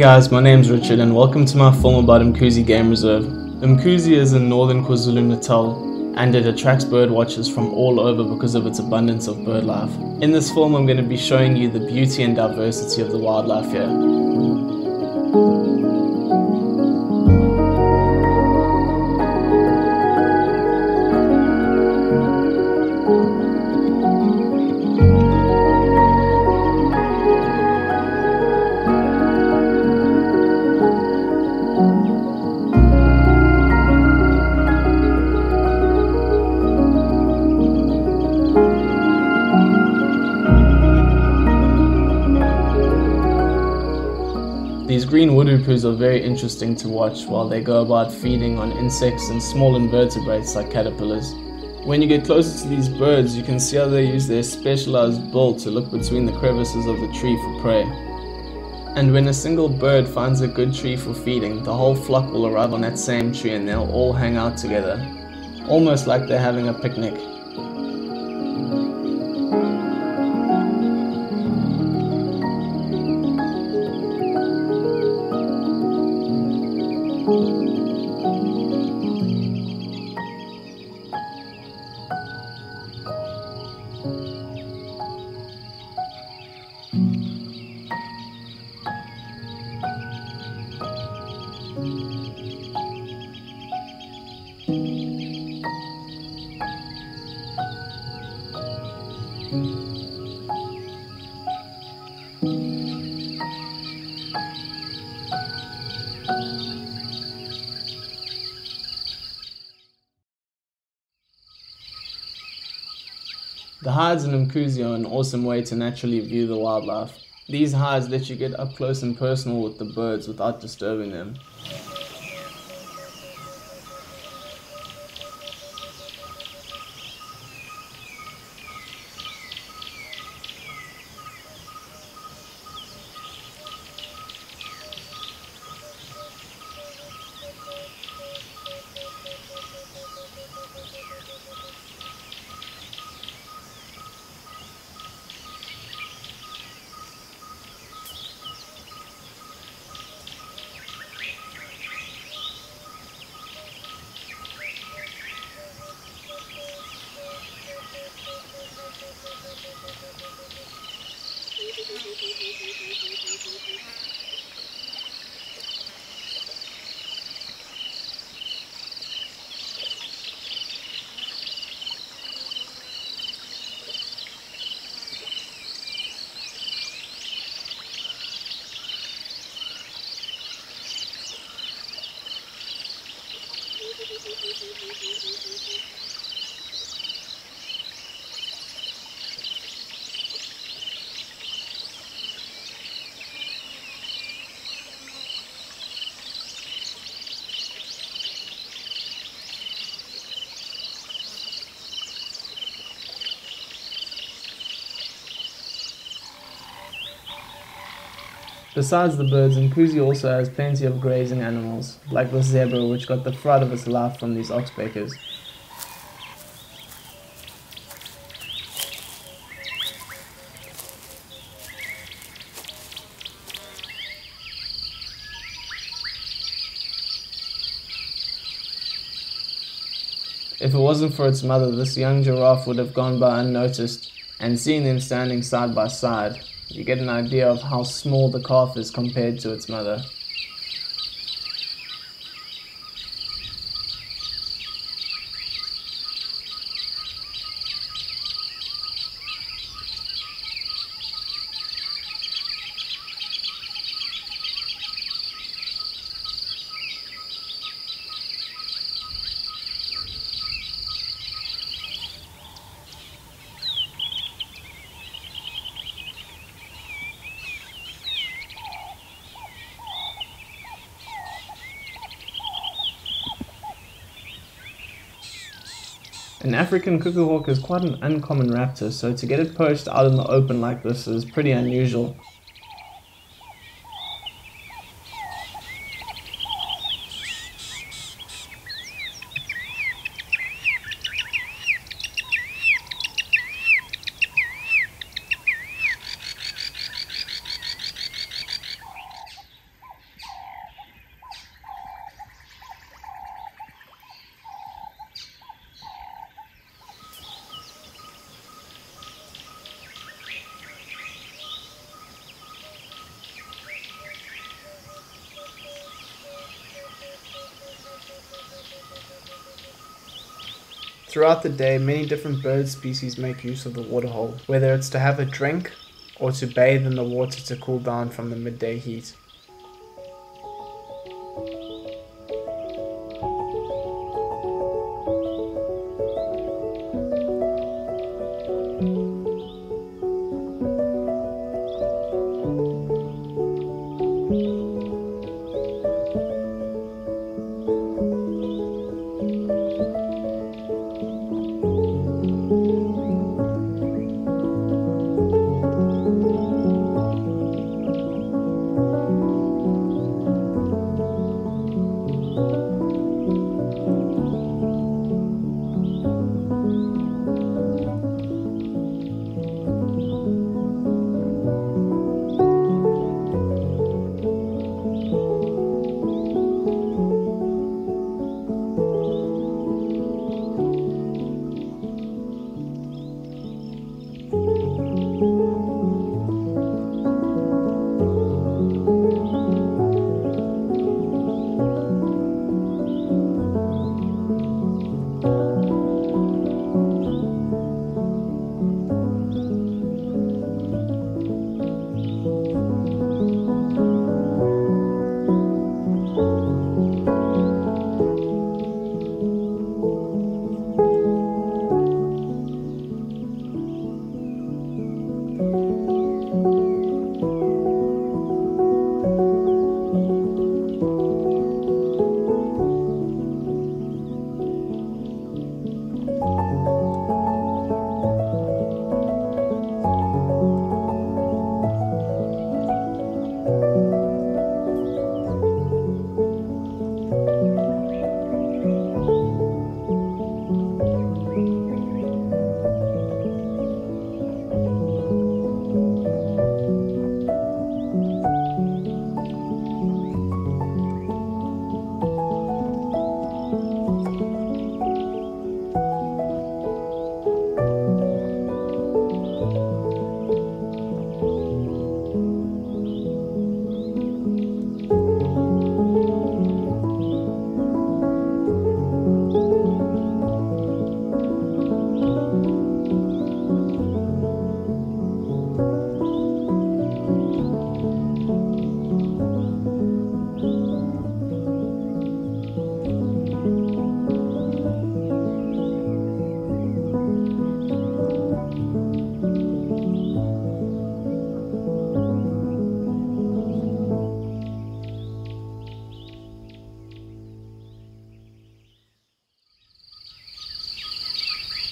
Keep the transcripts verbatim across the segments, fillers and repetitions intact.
guys, my name is Richard and welcome to my film about Mkuze Game Reserve. Mkuze is in northern KwaZulu Natal and it attracts bird watchers from all over because of its abundance of bird life. In this film I'm going to be showing you the beauty and diversity of the wildlife here. These green wood hoopoes are very interesting to watch while they go about feeding on insects and small invertebrates like caterpillars. When you get closer to these birds, you can see how they use their specialized bill to look between the crevices of the tree for prey. And when a single bird finds a good tree for feeding, the whole flock will arrive on that same tree and they'll all hang out together, almost like they're having a picnic. The hides in Mkuze are an awesome way to naturally view the wildlife. These hides let you get up close and personal with the birds without disturbing them. Besides the birds, Mkuze also has plenty of grazing animals, like the zebra, which got the fright of its life from these oxpeckers. If it wasn't for its mother, this young giraffe would have gone by unnoticed, and seeing them standing side by side, you get an idea of how small the calf is compared to its mother. An African cuckoohawk is quite an uncommon raptor, so to get it poached out in the open like this is pretty unusual. Throughout the day, many different bird species make use of the waterhole, whether it's to have a drink or to bathe in the water to cool down from the midday heat.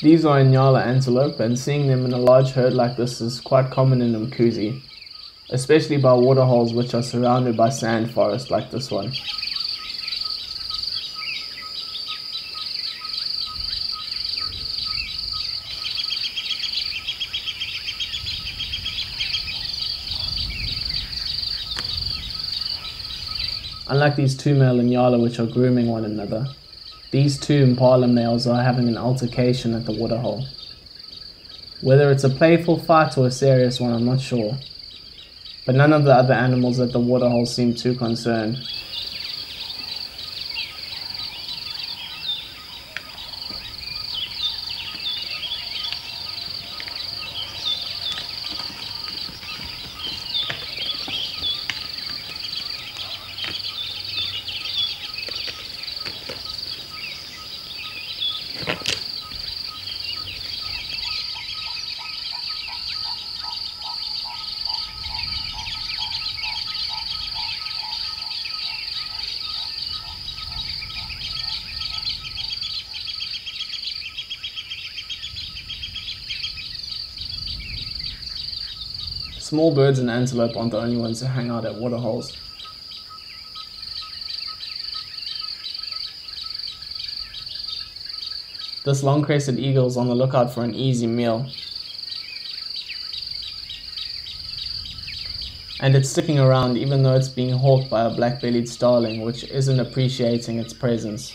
These are Nyala antelope, and seeing them in a large herd like this is quite common in Mkuze, especially by waterholes which are surrounded by sand forest like this one. Unlike these two male Nyala which are grooming one another, these two impala males are having an altercation at the waterhole. Whether it's a playful fight or a serious one, I'm not sure. But none of the other animals at the waterhole seem too concerned. Small birds and antelope aren't the only ones who hang out at waterholes. This long-crested eagle is on the lookout for an easy meal, and it's sticking around even though it's being hawked by a black-bellied starling which isn't appreciating its presence.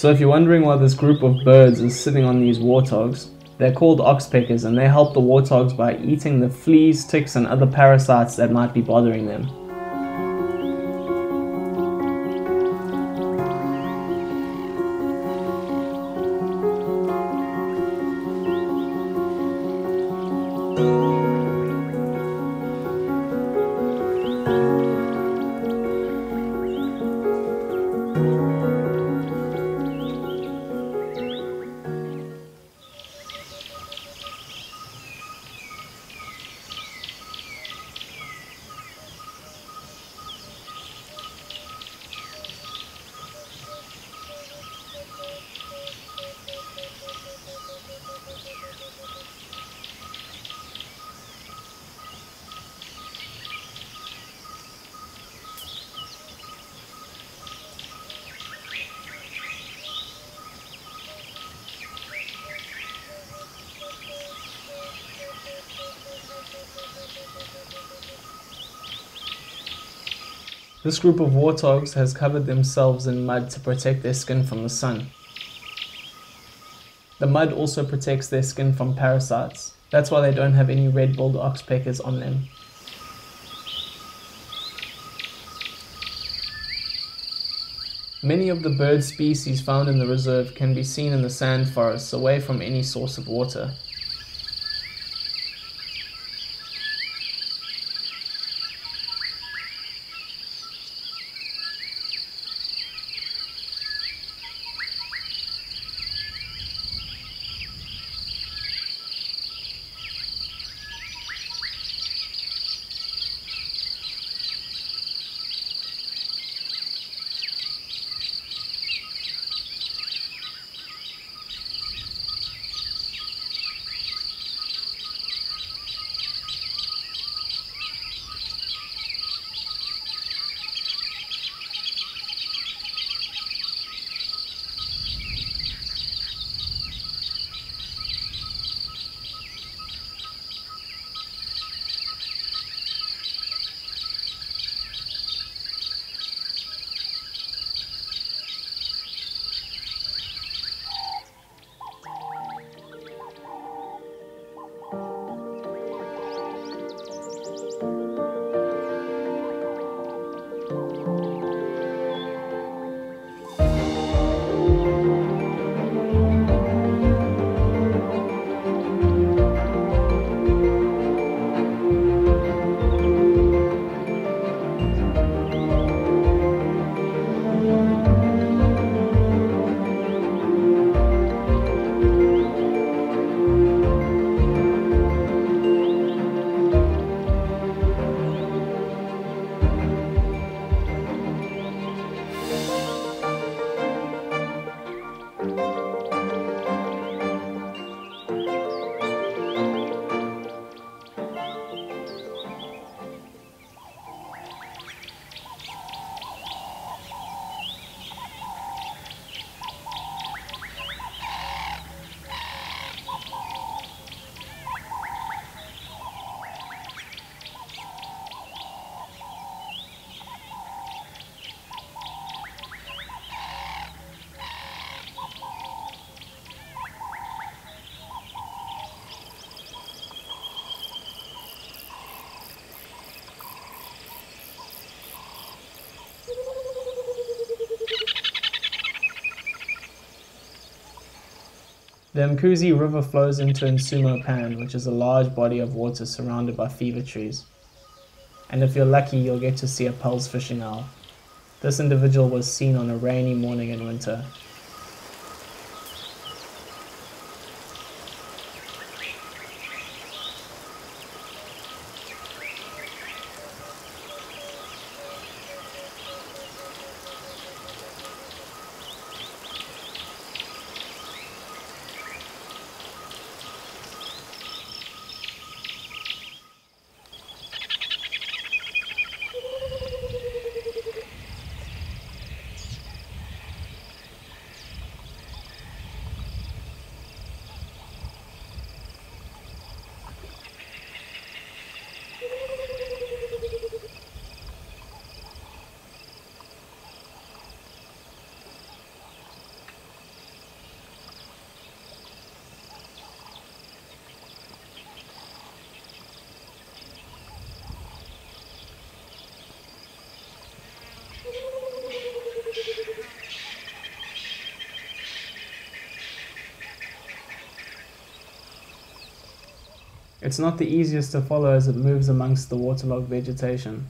So if you're wondering why this group of birds is sitting on these warthogs, they're called oxpeckers, and they help the warthogs by eating the fleas, ticks and other parasites that might be bothering them. This group of warthogs has covered themselves in mud to protect their skin from the sun. The mud also protects their skin from parasites. That's why they don't have any red-billed oxpeckers on them. Many of the bird species found in the reserve can be seen in the sand forests away from any source of water. The Mkuze River flows into Insumo Pan, which is a large body of water surrounded by fever trees. And if you're lucky, you'll get to see a Pel's fishing owl. This individual was seen on a rainy morning in winter. It's not the easiest to follow as it moves amongst the waterlogged vegetation.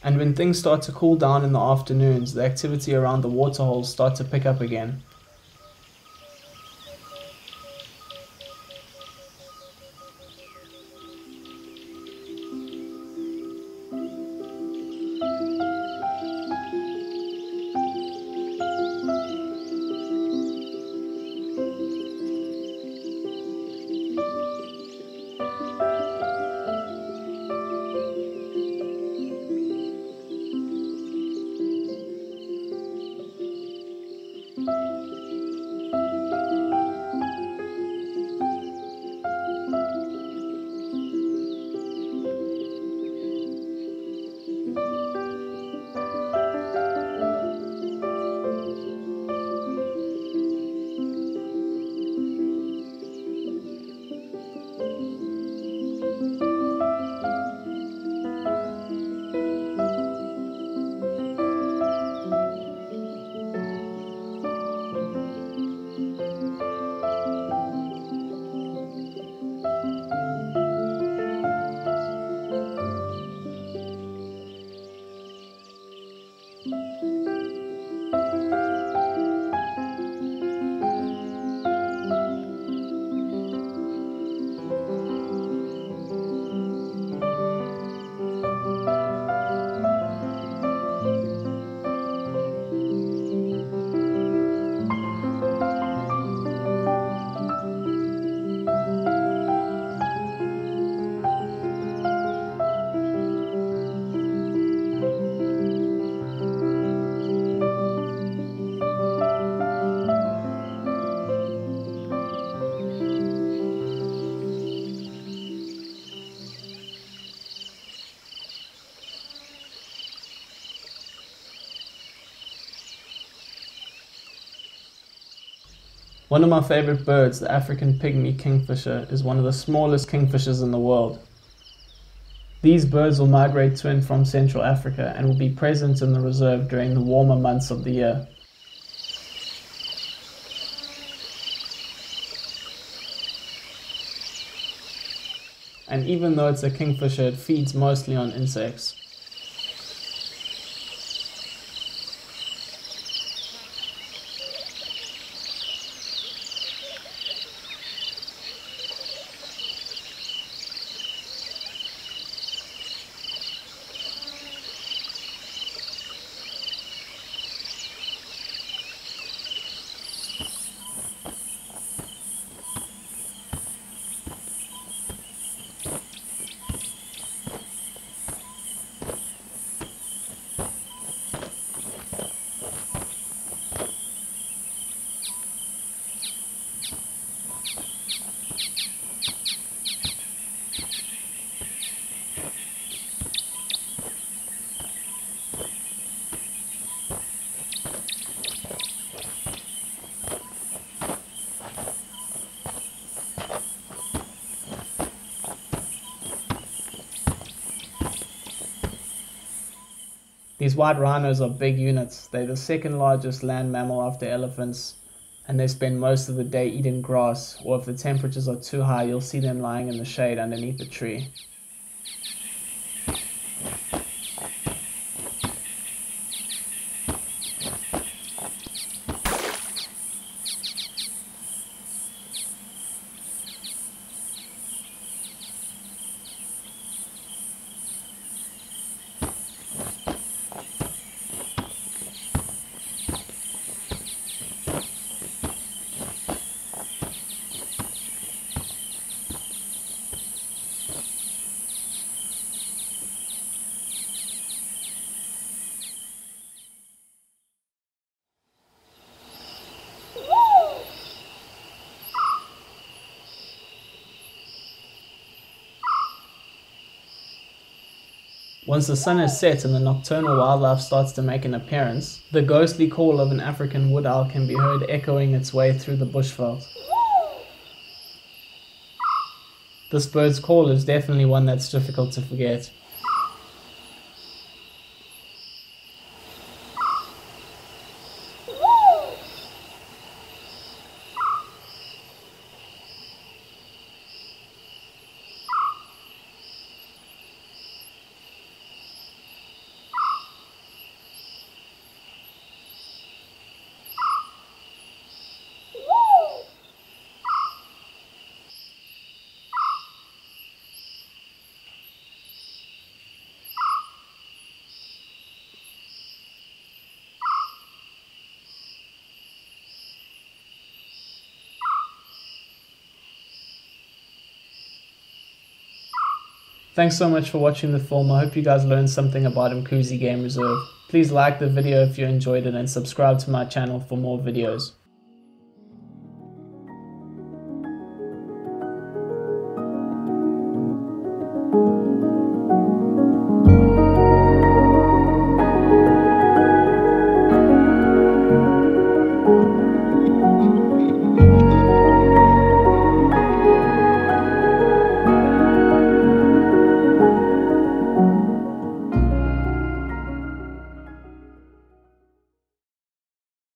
And when things start to cool down in the afternoons, the activity around the waterholes start to pick up again. One of my favorite birds, the African pygmy kingfisher, is one of the smallest kingfishers in the world. These birds will migrate to and from Central Africa and will be present in the reserve during the warmer months of the year. And even though it's a kingfisher, it feeds mostly on insects. These white rhinos are big units. They're the second largest land mammal after elephants, and they spend most of the day eating grass, or if the temperatures are too high, you'll see them lying in the shade underneath a tree. Once the sun has set and the nocturnal wildlife starts to make an appearance, the ghostly call of an African wood owl can be heard echoing its way through the bushveld. This bird's call is definitely one that's difficult to forget. Thanks so much for watching the film. I hope you guys learned something about Mkuze Game Reserve. Please like the video if you enjoyed it and subscribe to my channel for more videos.